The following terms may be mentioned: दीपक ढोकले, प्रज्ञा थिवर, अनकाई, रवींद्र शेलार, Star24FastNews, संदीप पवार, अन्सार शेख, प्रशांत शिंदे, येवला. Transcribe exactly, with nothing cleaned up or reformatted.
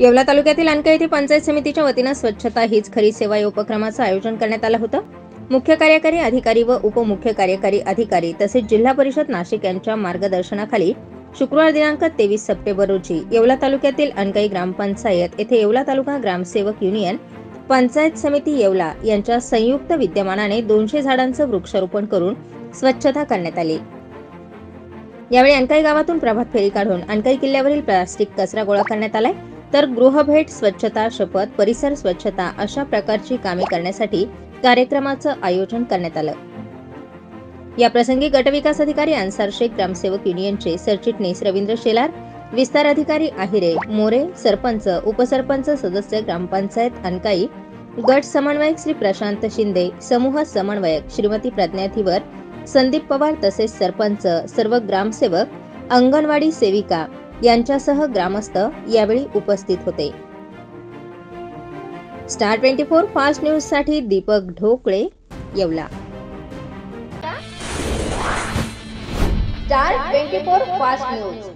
येवला तालुक्यातील अनका येथे पंचायत समितीच्या वतीने स्वच्छता हीच खरी सेवा या उपक्रमाचे आयोजन करण्यात आले होते। मुख्य कार्यकारी अधिकारी व उपमुख्य कार्यकारी अधिकारी तसेच जिल्हा परिषद नाशिक यांच्या मार्गदर्शनाखाली शुक्रवार दिनांक तेवीस सप्टेंबर रोजी येवला तालुक्यातील अनकाई ग्रामपंचायत येथे येवला तालुका ग्रामसेवक युनियन पंचायत समिती येवला यांच्या संयुक्त विद्यमानाने दोनशे झाडांचे वृक्षारोपण करून स्वच्छता करण्यात आली। यावेळी अनकाई गावातून प्रभात फेरी काढून अनकाई किल्ल्यावरील प्लास्टिक कचरा गोळा करण्यात आला तर गृहभेट, स्वच्छता शपथ, परिसर स्वच्छता अशा प्रकारची कामे करण्यासाठी कार्यक्रमाचे आयोजन करण्यात आले। या प्रसंगी गटविकास अधिकारी अन्सार शेख, ग्रामसेवक युनियनचे सरचिटणीस रवींद्र शेलार, विस्तार अधिकारी आहिरे मोरे, सरपंच, उपसरपंच, सदस्य ग्रामपंचायत अनकाई, गट समन्वयक श्री प्रशांत शिंदे, समूह समन्वयक श्रीमती प्रज्ञा थिवर, संदीप पवार तसेच सरपंच, सर्व ग्रामसेवक, अंगणवाडी सेविका यांच्यासह ग्रामस्थ यावेळी उपस्थित होते। स्टार चोवीस फास्ट न्यूज साठी दीपक ढोकले, येवला। स्टार चोवीस फास्ट न्यूज।